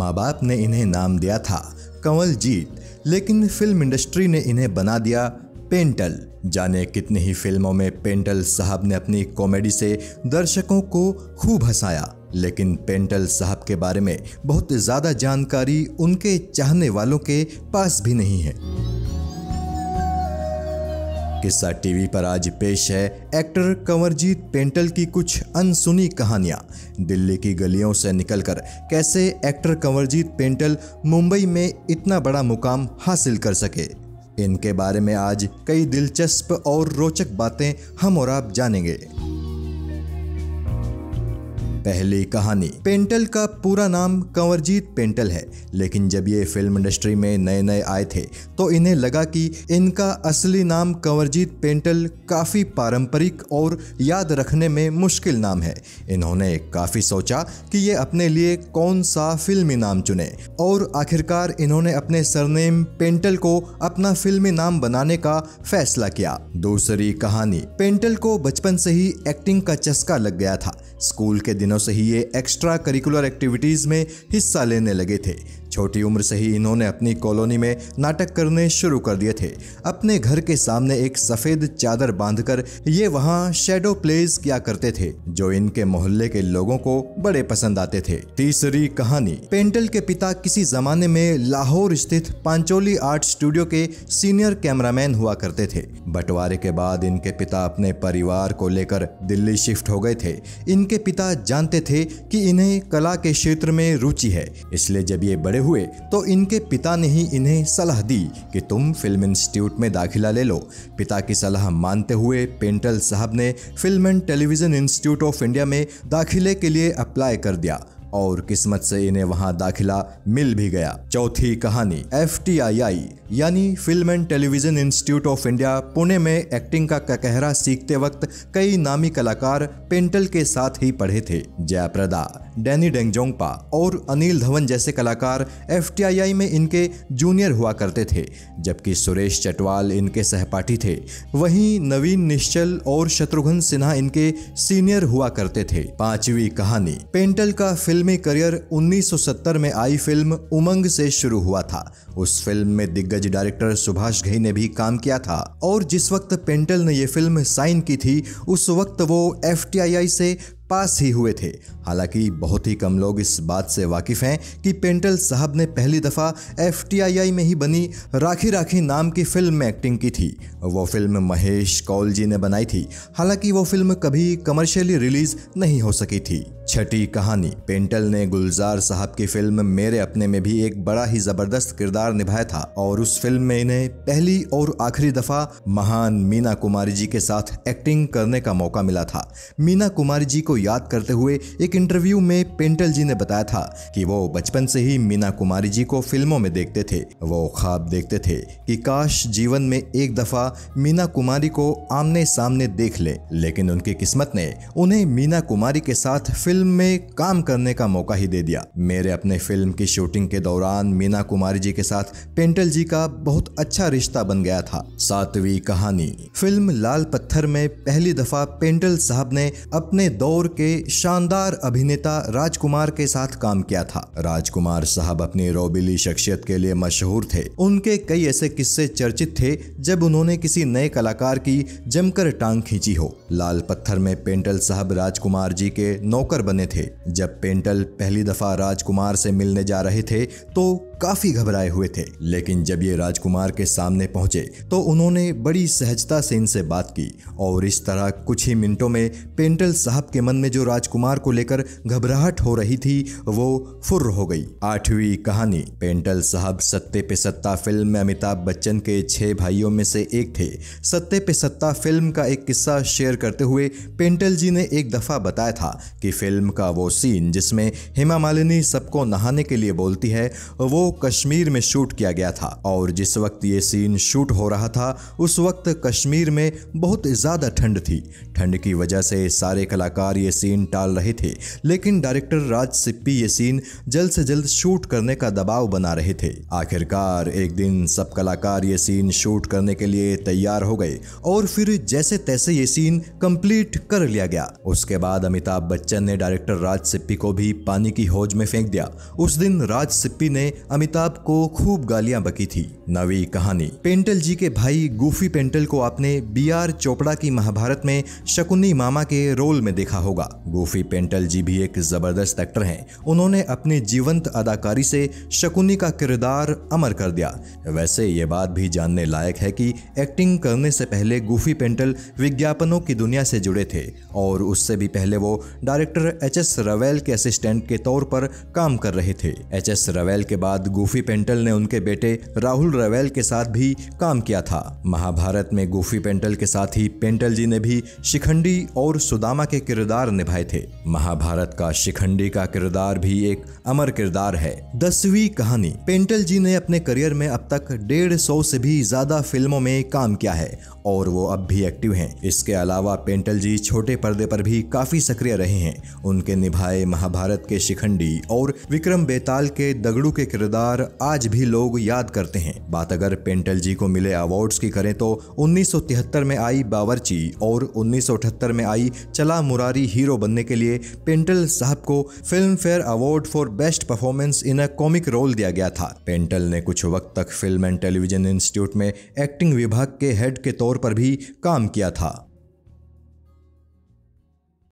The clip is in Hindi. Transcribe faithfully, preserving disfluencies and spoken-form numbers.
माँ बाप ने इन्हें नाम दिया था कंवलजीत, लेकिन फिल्म इंडस्ट्री ने इन्हें बना दिया पेंटल। जाने कितनी ही फिल्मों में पेंटल साहब ने अपनी कॉमेडी से दर्शकों को खूब हंसाया, लेकिन पेंटल साहब के बारे में बहुत ज़्यादा जानकारी उनके चाहने वालों के पास भी नहीं है। किस्सा टीवी पर आज पेश है एक्टर कंवरजीत पेंटल की कुछ अनसुनी कहानियां। दिल्ली की गलियों से निकलकर कैसे एक्टर कंवरजीत पेंटल मुंबई में इतना बड़ा मुकाम हासिल कर सके, इनके बारे में आज कई दिलचस्प और रोचक बातें हम और आप जानेंगे। पहली कहानी। पेंटल का पूरा नाम कंवरजीत पेंटल है, लेकिन जब ये फिल्म इंडस्ट्री में नए नए आए थे तो इन्हें लगा कि इनका असली नाम कंवरजीत पेंटल काफ़ी पारंपरिक और याद रखने में मुश्किल नाम है। इन्होंने काफ़ी सोचा कि ये अपने लिए कौन सा फिल्मी नाम चुने और आखिरकार इन्होंने अपने सरनेम पेंटल को अपना फिल्मी नाम बनाने का फैसला किया। दूसरी कहानी। पेंटल को बचपन से ही एक्टिंग का चस्का लग गया था। स्कूल के दिनों से ही ये एक्स्ट्रा करिकुलर एक्टिविटीज़ में हिस्सा लेने लगे थे। छोटी उम्र से ही इन्होंने अपनी कॉलोनी में नाटक करने शुरू कर दिए थे। अपने घर के सामने एक सफ़ेद चादर बांधकर ये वहाँ शेडो प्लेज किया करते थे, जो इनके मोहल्ले के लोगों को बड़े पसंद आते थे। तीसरी कहानी। पेंटल के पिता किसी ज़माने में लाहौर स्थित पांचोली आर्ट स्टूडियो के सीनियर कैमरामैन हुआ करते थे। बंटवारे के बाद इनके पिता अपने परिवार को लेकर दिल्ली शिफ्ट हो गए थे। इनके पिता जानते थे कि इन्हें कला के क्षेत्र में रुचि है, इसलिए जब ये बड़े हुए तो इनके पिता ने ही इन्हें सलाह दी कि तुम फिल्म इंस्टीट्यूट में दाखिला ले लो। पिता की सलाह मानते हुए पेंटल साहब ने film and television institute of India में दाखिले के लिए अप्लाई कर दिया और किस्मत से इन्हें वहां दाखिला मिल भी गया। चौथी कहानी। एफ टी आई आई यानी film and television institute of India Pune में एक्टिंग का ककहरा सीखते वक्त कई नामी कलाकार पेंटल के साथ ही पढ़े थे। जयप्रदा, डैनी डेंगजोंगपा और अनिल धवन जैसे कलाकार एफ टी आई आई में इनके जूनियर हुआ करते थे, जबकि सुरेश चटवाल इनके सहपाठी थे। वहीं नवीन निश्चल और शत्रुघ्न सिन्हा इनके सीनियर हुआ करते थे। पांचवी कहानी। पेंटल का फिल्मी करियर उन्नीस सौ सत्तर में आई फिल्म उमंग से शुरू हुआ था। उस फिल्म में दिग्गज डायरेक्टर सुभाष घई ने भी काम किया था और जिस वक्त पेंटल ने ये फिल्म साइन की थी उस वक्त वो एफ टी आई आई से पास ही हुए थे। हालांकि बहुत ही कम लोग इस बात से वाकिफ़ हैं कि पेंटल साहब ने पहली दफ़ा एफ टी आई आई में ही बनी राखी राखी नाम की फिल्म में एक्टिंग की थी। वो फिल्म महेश कौल जी ने बनाई थी। हालांकि वो फिल्म कभी कमर्शियली रिलीज़ नहीं हो सकी थी। छठी कहानी। पेंटल ने गुलजार साहब की फिल्म मेरे अपने में भी एक बड़ा ही ज़बरदस्त किरदार निभाया था और उस फिल्म में इन्हें पहली और आखिरी दफ़ा महान मीना कुमारी जी के साथ एक्टिंग करने का मौका मिला था। मीना कुमारी जी को याद करते हुए एक इंटरव्यू में पेंटल जी ने बताया था कि वो बचपन से ही मीना कुमारी जी को फिल्मों में देखते थे। वो ख्वाब देखते थे कि काश जीवन में एक दफ़ा मीना कुमारी को आमने सामने देख ले, लेकिन उनकी किस्मत ने उन्हें मीना कुमारी के साथ फिल्म में काम करने का मौका ही दे दिया। मेरे अपने फिल्म की शूटिंग के दौरान मीना कुमारी जी के साथ पेंटल जी का बहुत अच्छा रिश्ता बन गया था। सातवीं कहानी। फिल्म लाल पत्थर में पहली दफ़ा पेंटल साहब ने अपने दौर के शानदार अभिनेता राजकुमार के साथ काम किया था। राजकुमार साहब अपनी रोबीली शख्सियत के लिए मशहूर थे। उनके कई ऐसे किस्से चर्चित थे जब उन्होंने किसी नए कलाकार की जमकर टांग खींची हो। लाल पत्थर में पेंटल साहब राजकुमार जी के नौकर बने थे। जब पेंटल पहली दफा राजकुमार से मिलने जा रहे थे तो काफी घबराए हुए थे, लेकिन जब ये राजकुमार के सामने पहुंचे तो उन्होंने बड़ी सहजता से इनसे बात की और इस तरह कुछ ही मिनटों में पेंटल साहब के मन में जो राजकुमार को लेकर घबराहट हो रही थी वो फुर हो गई। आठवीं कहानी। पेंटल साहब सत्ते पे सत्ता फिल्म में अमिताभ बच्चन के छह भाइयों में से एक थे। सत्ते पे सत्ता फिल्म का एक किस्सा शेयर करते हुए पेंटल जी ने एक दफा बताया था कि फिल्म का वो सीन जिसमें हेमा मालिनी सबको नहाने के लिए बोलती है वो को कश्मीर में शूट किया गया था और जिस वक्त ये सीन शूट हो रहा था उस वक्त कश्मीर में बहुत ज़्यादा ठंड थी। ठंड की वजह से सारे कलाकार ये सीन टाल रहे थे, लेकिन डायरेक्टर राज सिप्पी ये सीन जल्द से जल्द शूट करने का दबाव बना रहे थे। आखिरकार एक दिन सब कलाकार ये सीन शूट करने के लिए तैयार हो गए और फिर जैसे तैसे ये सीन कंप्लीट कर लिया गया। उसके बाद अमिताभ बच्चन ने डायरेक्टर राज सिप्पी को भी पानी की हौज में फेंक दिया। उस दिन राज सिप्पी ने अमिताभ को खूब गालियां बकी थी। नवी कहानी। पेंटल जी के भाई गुफी पेंटल को आपने बी आर चोपड़ा की महाभारत में शकुनी मामा के रोल में देखा होगा। गुफी पेंटल जी भी एक जबरदस्त एक्टर हैं। उन्होंने अपने जीवंत अदाकारी से शकुनी का किरदार अमर कर दिया। वैसे ये बात भी जानने लायक है कि एक्टिंग करने से पहले गुफी पेंटल विज्ञापनों की दुनिया से जुड़े थे और उससे भी पहले वो डायरेक्टर एच एस रवेल के असिस्टेंट के तौर पर काम कर रहे थे। एच एस रवेल के बाद गुफी पेंटल ने उनके बेटे राहुल रवेल के साथ भी काम किया था। महाभारत में गुफी पेंटल के साथ ही पेंटल जी ने भी शिखंडी और सुदामा के किरदार निभाए थे। महाभारत का शिखंडी का किरदार भी एक अमर किरदार है। दसवीं कहानी। पेंटल जी ने अपने करियर में अब तक डेढ़ सौ से भी ज्यादा फिल्मों में काम किया है और वो अब भी एक्टिव हैं। इसके अलावा पेंटल जी छोटे पर्दे पर भी काफी सक्रिय रहे हैं। उनके निभाए महाभारत के शिखंडी और विक्रम बेताल के दगड़ू के किरदार आज भी लोग याद करते हैं। बात अगर पेंटल जी को मिले अवार्ड्स की करें तो उन्नीस सौ तिहत्तर में आई बावर्ची और उन्नीस सौ अठहत्तर में आई चला मुरारी हीरो बनने के लिए पेंटल साहब को Filmfare award for best performance in a comic role दिया गया था। पेंटल ने कुछ वक्त तक फिल्म एंड टेलीविजन इंस्टीट्यूट में एक्टिंग विभाग के हेड के तौर पर भी काम किया था।